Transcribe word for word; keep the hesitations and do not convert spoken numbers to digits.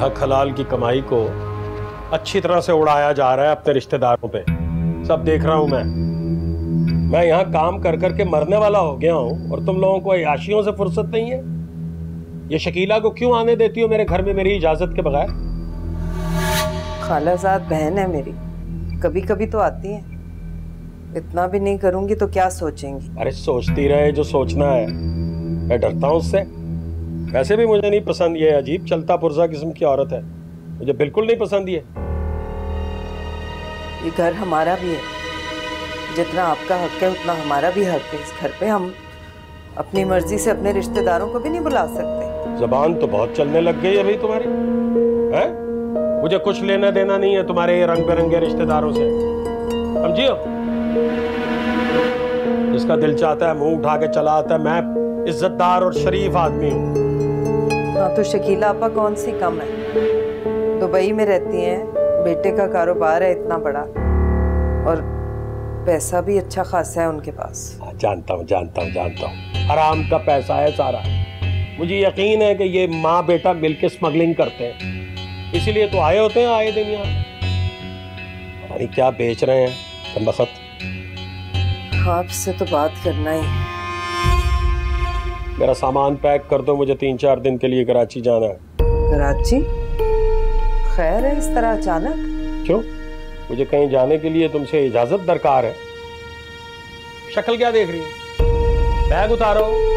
हक हलाल की कमाई को अच्छी तरह से उड़ाया जा रहा है अपने रिश्तेदारों पे। सब देख रहा हूँ मैं मैं यहाँ काम कर कर के मरने वाला हो गया हूँ और तुम लोगों को अयाशियों से फुर्सत नहीं है। ये शकीला को क्यों आने देती हो मेरे घर में मेरी इजाजत के बगैर? खालाजाद बहन है मेरी, कभी कभी तो आती है। इतना भी नहीं करूंगी तो क्या सोचेंगी? अरे सोचती रहे जो सोचना है, मैं डरता हूँ उससे। वैसे भी मुझे नहीं पसंद ये अजीब चलता पुरजा किस्म की औरत है, मुझे बिल्कुल नहीं पसंद ये। ये घर हमारा भी है, जितना आपका हक है उतना हमारा भी हक है। इस घर पे हम अपनी मर्जी से अपने रिश्तेदारों को भी नहीं बुला सकते। जबान तो बहुत चलने लग गई है भाई तुम्हारी, हैं? मुझे कुछ लेना देना नहीं है तुम्हारे रंग बिरंगे रिश्तेदारों से, समझियो। जिसका दिल चाहता है मुंह उठा के चला आता है। मैं इज्जतदार और शरीफ आदमी हूँ। हाँ तो शकीला आपा कौन सी कम है? दुबई में रहती हैं, बेटे का कारोबार है इतना बड़ा और पैसा भी अच्छा खासा है उनके पास। जानता हूँ जानता हूँ जानता हूँ हराम का पैसा है सारा। मुझे यकीन है कि ये माँ बेटा मिलके स्मगलिंग करते हैं, इसीलिए तो आए होते हैं आए दिन यहाँ। अरे क्या बेच रहे हैं तुम बखत? आपसे तो बात करना ही। मेरा सामान पैक कर दो, मुझे तीन चार दिन के लिए कराची जाना है। कराची? खैर है इस तरह अचानक? क्यों? मुझे कहीं जाने के लिए तुमसे इजाजत दरकार है। शक्ल क्या देख रही है? बैग उतारो।